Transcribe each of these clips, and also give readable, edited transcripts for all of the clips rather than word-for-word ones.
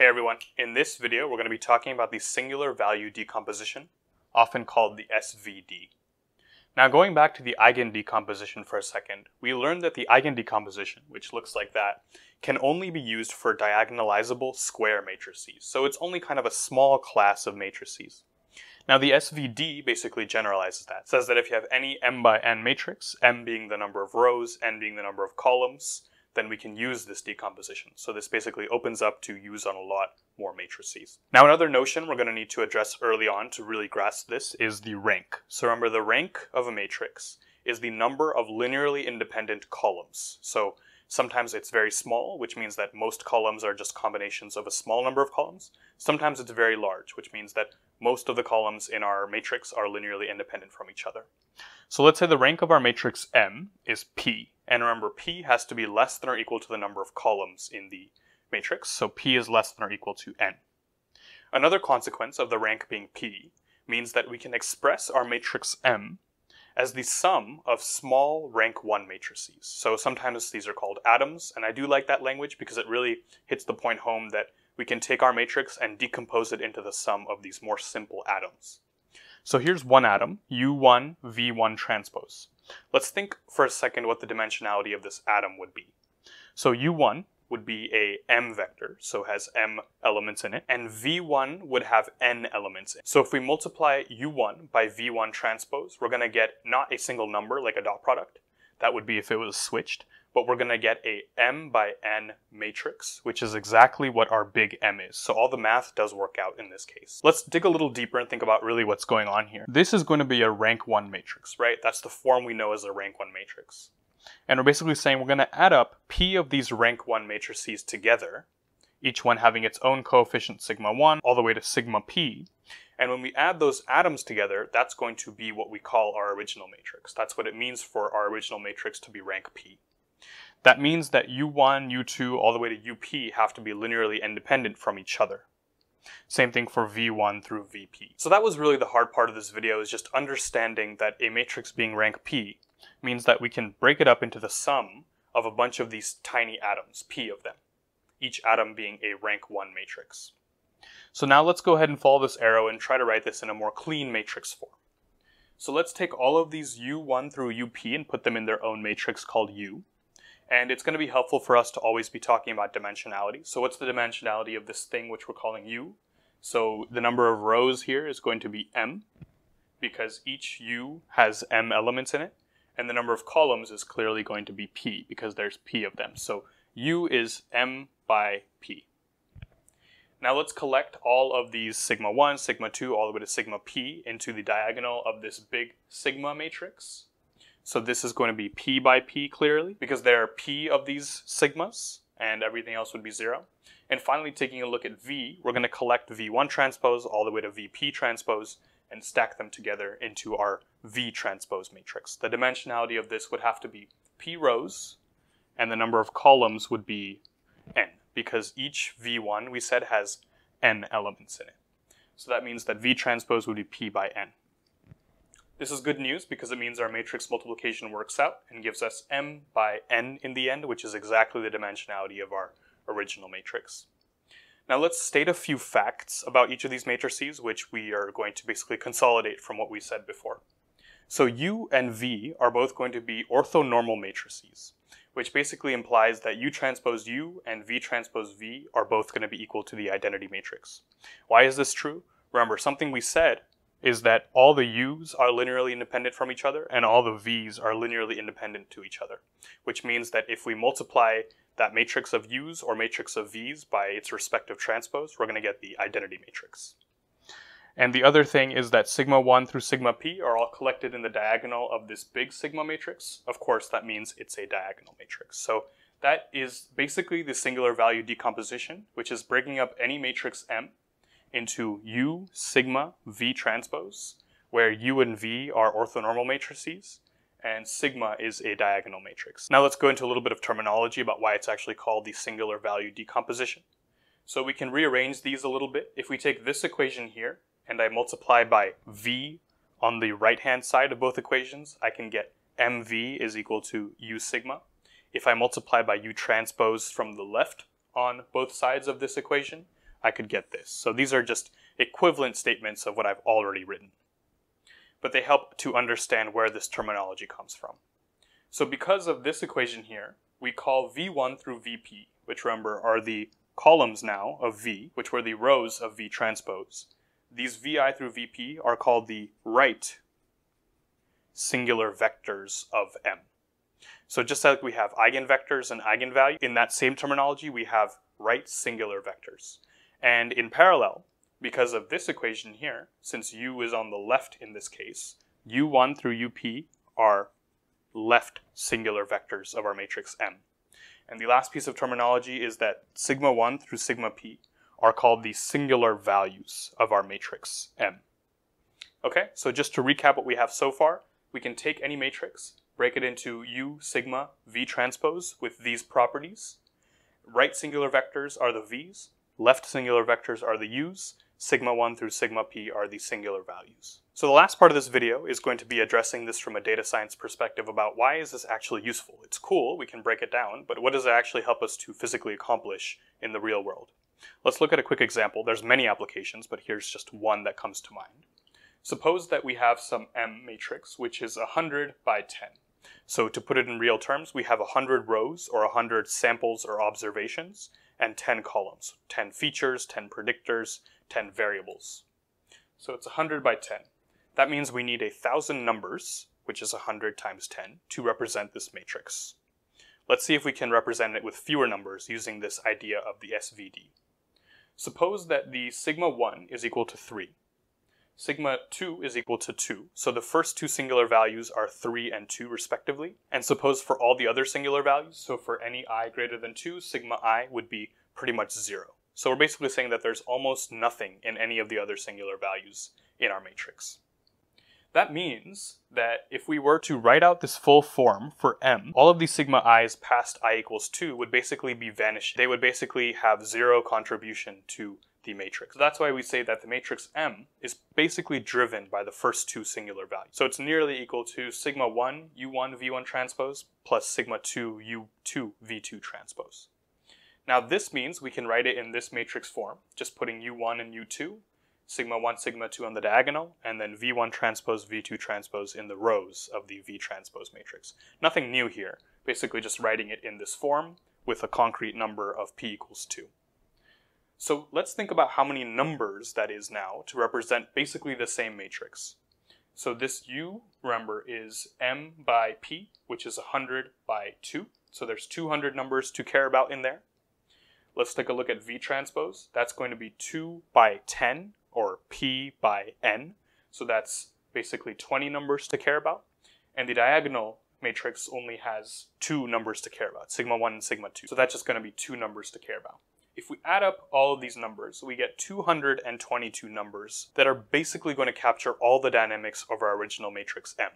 Hey everyone, in this video we're going to be talking about the singular value decomposition, often called the SVD. Now going back to the eigendecomposition for a second, we learned that the eigendecomposition, which looks like that, can only be used for diagonalizable square matrices, so it's only kind of a small class of matrices. Now the SVD basically generalizes that, it says that if you have any m by n matrix, m being the number of rows, n being the number of columns, then we can use this decomposition. So this basically opens up to use on a lot more matrices. Now another notion we're going to need to address early on to really grasp this is the rank. So remember, the rank of a matrix is the number of linearly independent columns. So sometimes it's very small, which means that most columns are just combinations of a small number of columns. Sometimes it's very large, which means that most of the columns in our matrix are linearly independent from each other. So let's say the rank of our matrix M is P. And remember, P has to be less than or equal to the number of columns in the matrix, so P is less than or equal to N. Another consequence of the rank being P means that we can express our matrix M as the sum of small rank 1 matrices. So sometimes these are called atoms, and I do like that language because it really hits the point home that we can take our matrix and decompose it into the sum of these more simple atoms. So here's one atom, U1 V1 transpose. Let's think for a second what the dimensionality of this atom would be. So U1 would be a M vector, so has M elements in it, and V1 would have N elements in it. So if we multiply U1 by V1 transpose, we're going to get not a single number like a dot product, that would be if it was switched, but we're going to get a M by N matrix, which is exactly what our big M is. So all the math does work out in this case. Let's dig a little deeper and think about really what's going on here. This is going to be a rank 1 matrix, right? That's the form we know as a rank 1 matrix. And we're basically saying we're going to add up P of these rank 1 matrices together, each one having its own coefficient sigma 1 all the way to sigma P. And when we add those atoms together, that's going to be what we call our original matrix. That's what it means for our original matrix to be rank P. That means that U1, U2, all the way to UP have to be linearly independent from each other. Same thing for V1 through VP. So that was really the hard part of this video, is just understanding that a matrix being rank P means that we can break it up into the sum of a bunch of these tiny atoms, P of them, each atom being a rank 1 matrix. So now let's go ahead and follow this arrow and try to write this in a more clean matrix form. So let's take all of these U1 through UP and put them in their own matrix called U. And it's going to be helpful for us to always be talking about dimensionality. So what's the dimensionality of this thing which we're calling U? So the number of rows here is going to be M, because each U has M elements in it. And the number of columns is clearly going to be P, because there's P of them. So U is M by P. Now let's collect all of these sigma 1, sigma 2, all the way to sigma P into the diagonal of this big sigma matrix. So this is going to be P by P clearly, because there are P of these sigmas and everything else would be 0. And finally, taking a look at V, we're going to collect V1 transpose all the way to VP transpose and stack them together into our V transpose matrix. The dimensionality of this would have to be P rows, and the number of columns would be N, because each V1 we said has N elements in it. So that means that V transpose would be P by N. This is good news because it means our matrix multiplication works out and gives us M by N in the end, which is exactly the dimensionality of our original matrix. Now let's state a few facts about each of these matrices, which we are going to basically consolidate from what we said before. So U and V are both going to be orthonormal matrices, which basically implies that U transpose U and V transpose V are both going to be equal to the identity matrix. Why is this true? Remember, something we said is that all the U's are linearly independent from each other and all the V's are linearly independent to each other, which means that if we multiply that matrix of U's or matrix of V's by its respective transpose, we're going to get the identity matrix. And the other thing is that sigma 1 through sigma P are all collected in the diagonal of this big sigma matrix. Of course, that means it's a diagonal matrix. So that is basically the singular value decomposition, which is breaking up any matrix M into U, sigma, V transpose, where U and V are orthonormal matrices, and sigma is a diagonal matrix. Now let's go into a little bit of terminology about why it's actually called the singular value decomposition. So we can rearrange these a little bit. If we take this equation here, and I multiply by V on the right-hand side of both equations, I can get MV is equal to U sigma. If I multiply by U transpose from the left on both sides of this equation, I could get this. So these are just equivalent statements of what I've already written, but they help to understand where this terminology comes from. So because of this equation here, we call V1 through Vp, which remember are the columns now of V, which were the rows of V transpose. These Vi through Vp are called the right singular vectors of M. So just like we have eigenvectors and eigenvalue, in that same terminology we have right singular vectors. And in parallel, because of this equation here, since U is on the left in this case, U1 through UP are left singular vectors of our matrix M. And the last piece of terminology is that sigma 1 through sigma p are called the singular values of our matrix M. Okay, so just to recap what we have so far, we can take any matrix, break it into U, sigma, V transpose with these properties. Right singular vectors are the V's, left singular vectors are the U's, sigma 1 through sigma p are the singular values. So the last part of this video is going to be addressing this from a data science perspective about why is this actually useful. It's cool, we can break it down, but what does it actually help us to physically accomplish in the real world? Let's look at a quick example. There's many applications, but here's just one that comes to mind. Suppose that we have some M matrix, which is 100 by 10. So to put it in real terms, we have 100 rows or 100 samples or observations and 10 columns, 10 features, 10 predictors, 10 variables. So it's 100 by 10. That means we need 1,000 numbers, which is 100 times 10, to represent this matrix. Let's see if we can represent it with fewer numbers using this idea of the SVD. Suppose that the sigma 1 is equal to 3. Sigma 2 is equal to 2, so the first two singular values are 3 and 2 respectively. And suppose for all the other singular values, so for any I greater than 2, sigma I would be pretty much 0. So we're basically saying that there's almost nothing in any of the other singular values in our matrix. That means that if we were to write out this full form for M, all of these sigma i's past I equals 2 would basically be vanishing. They would basically have zero contribution to the matrix. So that's why we say that the matrix M is basically driven by the first two singular values. So it's nearly equal to sigma 1 U1 V1 transpose plus sigma 2 U2 V2 transpose. Now this means we can write it in this matrix form, just putting U1 and U2, sigma 1 sigma 2 on the diagonal, and then V1 transpose V2 transpose in the rows of the V transpose matrix. Nothing new here, basically just writing it in this form with a concrete number of p equals 2. So let's think about how many numbers that is now to represent basically the same matrix. So this U, remember, is M by P, which is 100 by 2. So there's 200 numbers to care about in there. Let's take a look at V transpose. That's going to be 2 by 10, or P by N. So that's basically 20 numbers to care about. And the diagonal matrix only has 2 numbers to care about, sigma 1 and sigma 2. So that's just going to be 2 numbers to care about. If we add up all of these numbers, we get 222 numbers that are basically going to capture all the dynamics of our original matrix M.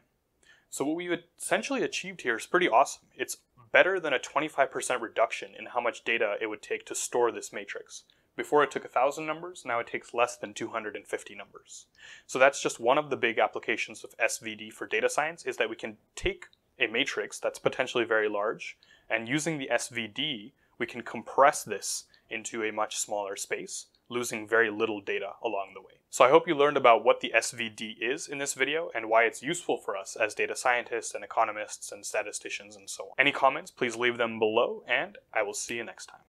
So what we've essentially achieved here is pretty awesome. It's better than a 25% reduction in how much data it would take to store this matrix. Before it took 1,000 numbers, now it takes less than 250 numbers. So that's just one of the big applications of SVD for data science, is that we can take a matrix that's potentially very large, and using the SVD, we can compress this into a much smaller space, losing very little data along the way. So I hope you learned about what the SVD is in this video and why it's useful for us as data scientists and economists and statisticians and so on. Any comments, please leave them below, and I will see you next time.